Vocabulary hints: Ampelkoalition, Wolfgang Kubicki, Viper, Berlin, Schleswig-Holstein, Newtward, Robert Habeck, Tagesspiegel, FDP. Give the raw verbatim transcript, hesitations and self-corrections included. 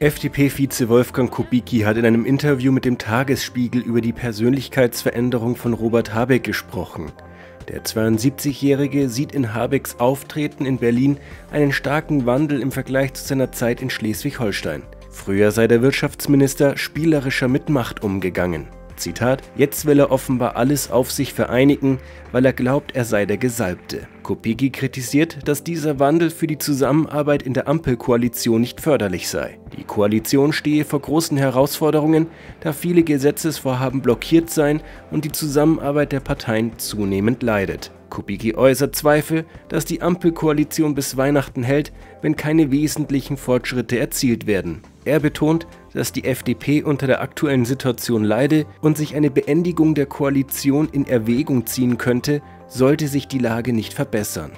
F D P-Vize Wolfgang Kubicki hat in einem Interview mit dem Tagesspiegel über die Persönlichkeitsveränderung von Robert Habeck gesprochen. Der zweiundsiebzigjährige sieht in Habecks Auftreten in Berlin einen starken Wandel im Vergleich zu seiner Zeit in Schleswig-Holstein. Früher sei der Wirtschaftsminister spielerischer mit Macht umgegangen. Zitat: Jetzt will er offenbar alles auf sich vereinigen, weil er glaubt, er sei der Gesalbte. Kubicki kritisiert, dass dieser Wandel für die Zusammenarbeit in der Ampelkoalition nicht förderlich sei. Die Koalition stehe vor großen Herausforderungen, da viele Gesetzesvorhaben blockiert seien und die Zusammenarbeit der Parteien zunehmend leidet. Kubicki äußert Zweifel, dass die Ampelkoalition bis Weihnachten hält, wenn keine wesentlichen Fortschritte erzielt werden. Er betont, dass die F D P unter der aktuellen Situation leide und sich eine Beendigung der Koalition in Erwägung ziehen könnte, sollte sich die Lage nicht verbessern.